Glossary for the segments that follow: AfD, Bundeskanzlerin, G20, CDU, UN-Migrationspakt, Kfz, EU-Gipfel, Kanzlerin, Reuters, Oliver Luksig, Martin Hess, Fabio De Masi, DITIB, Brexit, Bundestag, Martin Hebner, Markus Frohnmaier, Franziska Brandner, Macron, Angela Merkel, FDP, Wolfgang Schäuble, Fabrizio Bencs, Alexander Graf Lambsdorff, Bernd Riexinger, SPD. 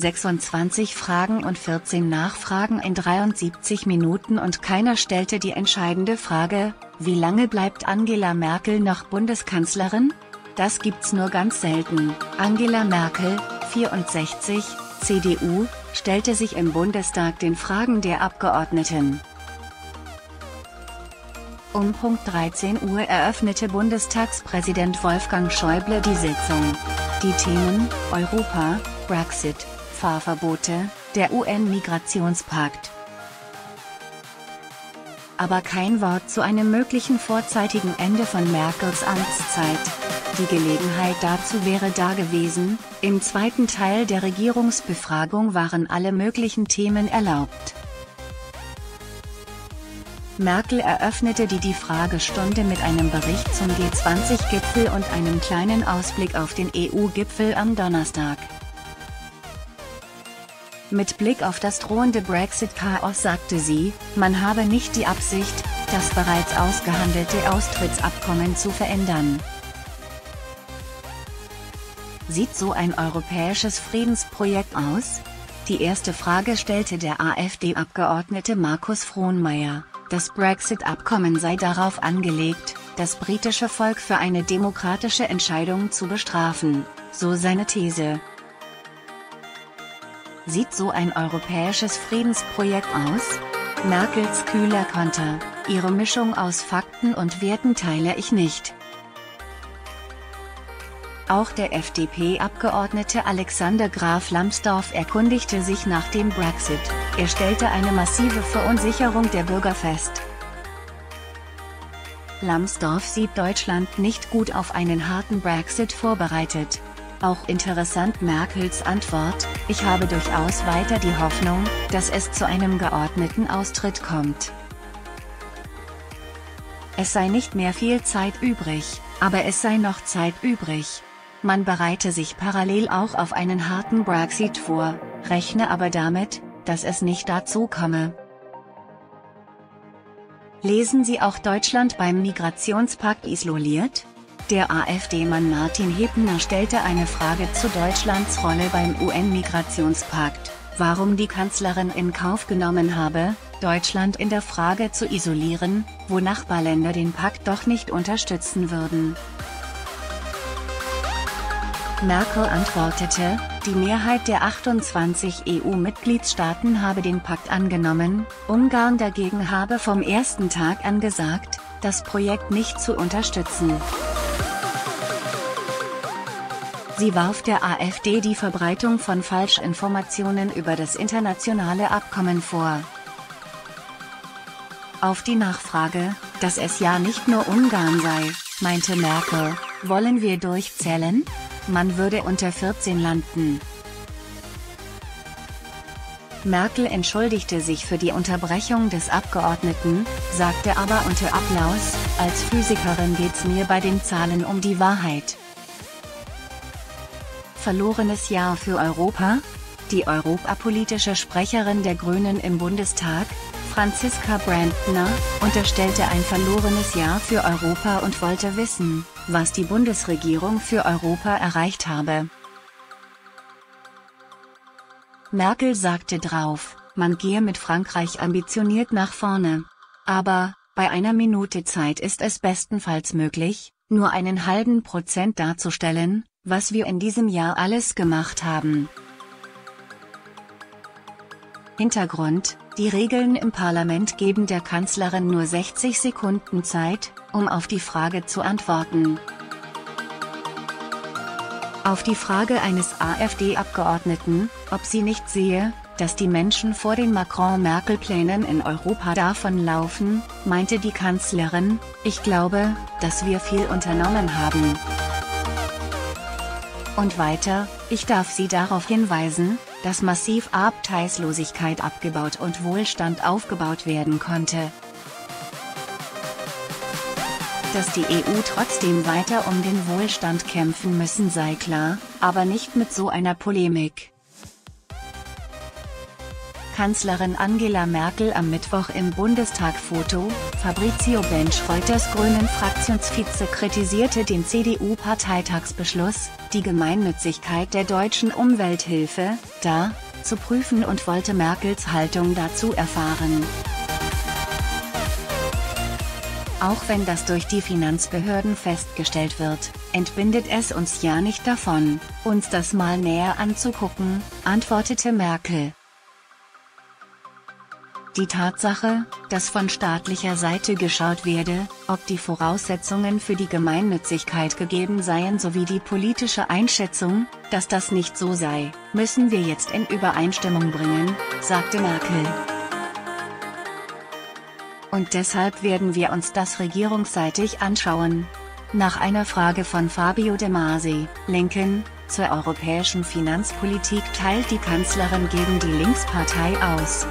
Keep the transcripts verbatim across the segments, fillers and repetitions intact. sechsundzwanzig Fragen und vierzehn Nachfragen in dreiundsiebzig Minuten und keiner stellte die entscheidende Frage: Wie lange bleibt Angela Merkel noch Bundeskanzlerin? Das gibt's nur ganz selten. Angela Merkel, vierundsechzig, C D U, stellte sich im Bundestag den Fragen der Abgeordneten. Um Punkt dreizehn Uhr eröffnete Bundestagspräsident Wolfgang Schäuble die Sitzung. Die Themen: Europa, Brexit, Fahrverbote, der U N-Migrationspakt. Aber kein Wort zu einem möglichen vorzeitigen Ende von Merkels Amtszeit. Die Gelegenheit dazu wäre da gewesen. Im zweiten Teil der Regierungsbefragung waren alle möglichen Themen erlaubt. Merkel eröffnete die die Fragestunde mit einem Bericht zum G zwanzig Gipfel und einem kleinen Ausblick auf den E U-Gipfel am Donnerstag. Mit Blick auf das drohende Brexit-Chaos sagte sie, man habe nicht die Absicht, das bereits ausgehandelte Austrittsabkommen zu verändern. Sieht so ein europäisches Friedensprojekt aus? Die erste Frage stellte der AfD-Abgeordnete Markus Frohnmaier. Das Brexit-Abkommen sei darauf angelegt, das britische Volk für eine demokratische Entscheidung zu bestrafen, so seine These. Sieht so ein europäisches Friedensprojekt aus? Merkels kühler Konter: Ihre Mischung aus Fakten und Werten teile ich nicht. Auch der F D P-Abgeordnete Alexander Graf Lambsdorff erkundigte sich nach dem Brexit. Er stellte eine massive Verunsicherung der Bürger fest. Lambsdorff sieht Deutschland nicht gut auf einen harten Brexit vorbereitet. Auch interessant Merkels Antwort: Ich habe durchaus weiter die Hoffnung, dass es zu einem geordneten Austritt kommt. Es sei nicht mehr viel Zeit übrig, aber es sei noch Zeit übrig. Man bereite sich parallel auch auf einen harten Brexit vor, rechne aber damit, dass es nicht dazu komme. Lesen Sie auch: Deutschland beim Migrationspakt isoliert? Der AfD-Mann Martin Hebner stellte eine Frage zu Deutschlands Rolle beim U N-Migrationspakt, warum die Kanzlerin in Kauf genommen habe, Deutschland in der Frage zu isolieren, wo Nachbarländer den Pakt doch nicht unterstützen würden. Merkel antwortete, die Mehrheit der achtundzwanzig E U-Mitgliedstaaten habe den Pakt angenommen, Ungarn dagegen habe vom ersten Tag an gesagt, das Projekt nicht zu unterstützen. Sie warf der AfD die Verbreitung von Falschinformationen über das internationale Abkommen vor. Auf die Nachfrage, dass es ja nicht nur Ungarn sei, meinte Merkel, wollen wir durchzählen? Man würde unter vierzehn landen. Merkel entschuldigte sich für die Unterbrechung des Abgeordneten, sagte aber unter Applaus, als Physikerin geht's mir bei den Zahlen um die Wahrheit. Verlorenes Jahr für Europa? Die europapolitische Sprecherin der Grünen im Bundestag, Franziska Brandner, unterstellte ein verlorenes Jahr für Europa und wollte wissen, was die Bundesregierung für Europa erreicht habe. Merkel sagte drauf, man gehe mit Frankreich ambitioniert nach vorne. Aber, bei einer Minute Zeit ist es bestenfalls möglich, nur einen halben Prozent darzustellen, was wir in diesem Jahr alles gemacht haben. Hintergrund: Die Regeln im Parlament geben der Kanzlerin nur sechzig Sekunden Zeit, um auf die Frage zu antworten. Auf die Frage eines AfD-Abgeordneten, ob sie nicht sehe, dass die Menschen vor den Macron-Merkel-Plänen in Europa davonlaufen, meinte die Kanzlerin, ich glaube, dass wir viel unternommen haben. Und weiter, ich darf Sie darauf hinweisen, dass massiv Arbeitslosigkeit abgebaut und Wohlstand aufgebaut werden konnte. Dass die E U trotzdem weiter um den Wohlstand kämpfen müssen sei klar, aber nicht mit so einer Polemik. Kanzlerin Angela Merkel am Mittwoch im Bundestag Foto. Fabrizio Bencs, Reuters Grünen-Fraktionsvize, kritisierte den C D U-Parteitagsbeschluss, die Gemeinnützigkeit der deutschen Umwelthilfe, da, zu prüfen und wollte Merkels Haltung dazu erfahren. Auch wenn das durch die Finanzbehörden festgestellt wird, entbindet es uns ja nicht davon, uns das mal näher anzugucken, antwortete Merkel. Die Tatsache, dass von staatlicher Seite geschaut werde, ob die Voraussetzungen für die Gemeinnützigkeit gegeben seien sowie die politische Einschätzung, dass das nicht so sei, müssen wir jetzt in Übereinstimmung bringen, sagte Merkel. Und deshalb werden wir uns das regierungsseitig anschauen. Nach einer Frage von Fabio De Masi, Linken, zur europäischen Finanzpolitik teilt die Kanzlerin gegen die Linkspartei aus.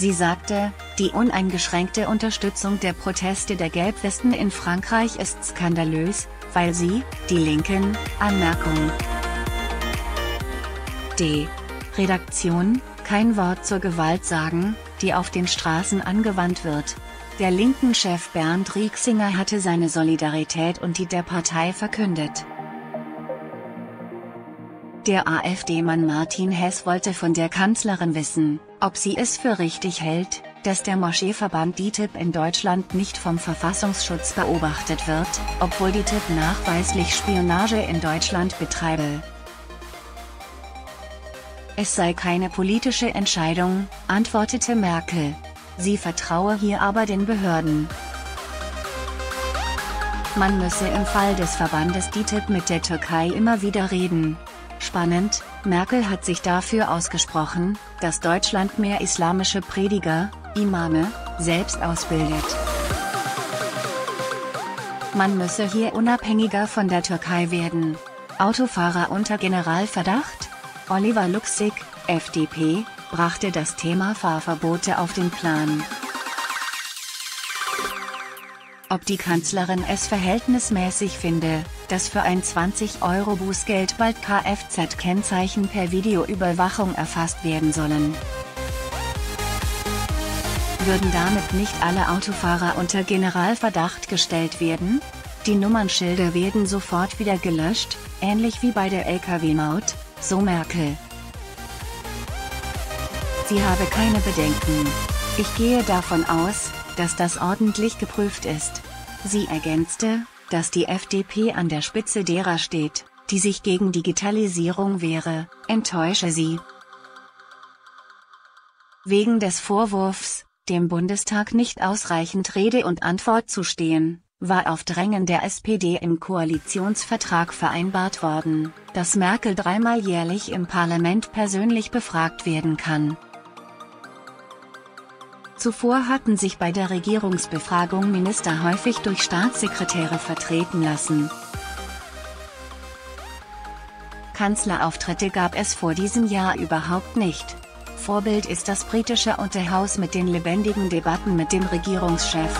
Sie sagte, die uneingeschränkte Unterstützung der Proteste der Gelbwesten in Frankreich ist skandalös, weil sie, die Linken, Anmerkung D. Redaktion, kein Wort zur Gewalt sagen, die auf den Straßen angewandt wird. Der linken Chef Bernd Riexinger hatte seine Solidarität und die der Partei verkündet. Der AfD-Mann Martin Hess wollte von der Kanzlerin wissen, ob sie es für richtig hält, dass der Moscheeverband D I T I B in Deutschland nicht vom Verfassungsschutz beobachtet wird, obwohl D I T I B nachweislich Spionage in Deutschland betreibe. Es sei keine politische Entscheidung, antwortete Merkel. Sie vertraue hier aber den Behörden. Man müsse im Fall des Verbandes D I T I B mit der Türkei immer wieder reden. Spannend, Merkel hat sich dafür ausgesprochen, dass Deutschland mehr islamische Prediger, Imame, selbst ausbildet. Man müsse hier unabhängiger von der Türkei werden. Autofahrer unter Generalverdacht? Oliver Luksig, F D P, brachte das Thema Fahrverbote auf den Plan. Ob die Kanzlerin es verhältnismäßig finde, dass für ein zwanzig Euro Bußgeld bald Kfz-Kennzeichen per Videoüberwachung erfasst werden sollen. Würden damit nicht alle Autofahrer unter Generalverdacht gestellt werden? Die Nummernschilder werden sofort wieder gelöscht, ähnlich wie bei der L K W-Maut. So Merkel. Sie habe keine Bedenken. Ich gehe davon aus, dass das ordentlich geprüft ist. Sie ergänzte, dass die F D P an der Spitze derer steht, die sich gegen Digitalisierung wehre, enttäusche sie. Wegen des Vorwurfs, dem Bundestag nicht ausreichend Rede und Antwort zu stehen, war auf Drängen der S P D im Koalitionsvertrag vereinbart worden, dass Merkel dreimal jährlich im Parlament persönlich befragt werden kann. Zuvor hatten sich bei der Regierungsbefragung Minister häufig durch Staatssekretäre vertreten lassen. Kanzlerauftritte gab es vor diesem Jahr überhaupt nicht. Vorbild ist das britische Unterhaus mit den lebendigen Debatten mit dem Regierungschef.